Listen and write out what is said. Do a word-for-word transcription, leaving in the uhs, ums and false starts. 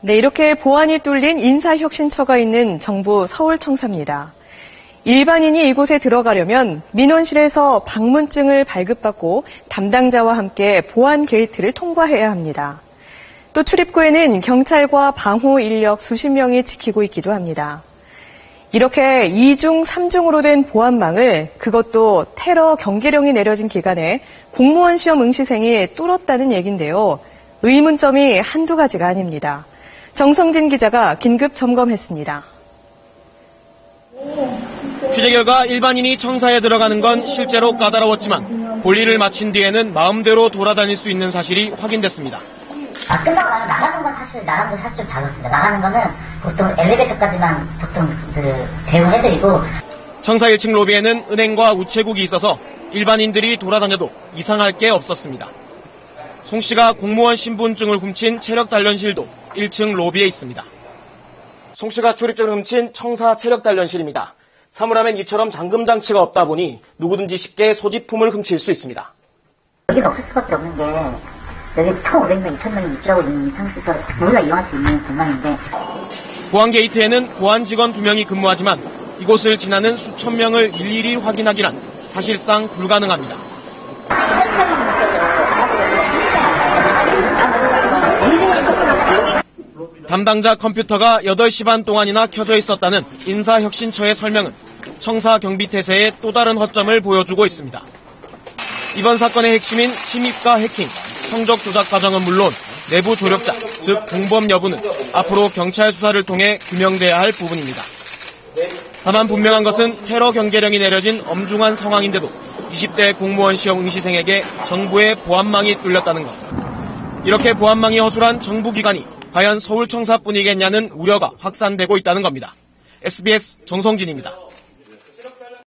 네, 이렇게 보안이 뚫린 인사혁신처가 있는 정부 서울청사입니다. 일반인이 이곳에 들어가려면 민원실에서 방문증을 발급받고 담당자와 함께 보안 게이트를 통과해야 합니다. 또 출입구에는 경찰과 방호 인력 수십 명이 지키고 있기도 합니다. 이렇게 이중, 삼중으로 된 보안망을 그것도 테러 경계령이 내려진 기간에 공무원 시험 응시생이 뚫었다는 얘긴데요. 의문점이 한두 가지가 아닙니다. 정성진 기자가 긴급 점검했습니다. 취재 결과 일반인이 청사에 들어가는 건 실제로 까다로웠지만 볼일을 마친 뒤에는 마음대로 돌아다닐 수 있는 사실이 확인됐습니다. 아, 끝나고 나면 나가는 건 사실, 나가는 건 사실 좀 작았습니다. 나가는 거는 보통 엘리베이터까지만 보통 그 대응해드리고. 청사 일 층 로비에는 은행과 우체국이 있어서 일반인들이 돌아다녀도 이상할 게 없었습니다. 송 씨가 공무원 신분증을 훔친 체력 단련실도 일 층 로비에 있습니다. 송 씨가 출입증을 훔친 청사 체력 단련실입니다. 사물함엔 이처럼 잠금 장치가 없다 보니 누구든지 쉽게 소지품을 훔칠 수 있습니다. 여기는 없을 수밖에 없는 게. 여기 천오백 명, 이천 명이 입주하고 있는 상태에서 우리가 이용할 수 있는 공간인데. 보안 게이트에는 보안 직원 두 명이 근무하지만 이곳을 지나는 수천 명을 일일이 확인하기란 사실상 불가능합니다. 담당자 컴퓨터가 여덟 시 반 동안이나 켜져 있었다는 인사혁신처의 설명은 청사 경비태세의 또 다른 허점을 보여주고 있습니다. 이번 사건의 핵심인 침입과 해킹, 성적 조작 과정은 물론 내부 조력자, 즉 공범 여부는 앞으로 경찰 수사를 통해 규명돼야 할 부분입니다. 다만 분명한 것은 테러 경계령이 내려진 엄중한 상황인데도 이십 대 공무원 시험 응시생에게 정부의 보안망이 뚫렸다는 것. 이렇게 보안망이 허술한 정부기관이 과연 서울청사뿐이겠냐는 우려가 확산되고 있다는 겁니다. 에스비에스 정성진입니다.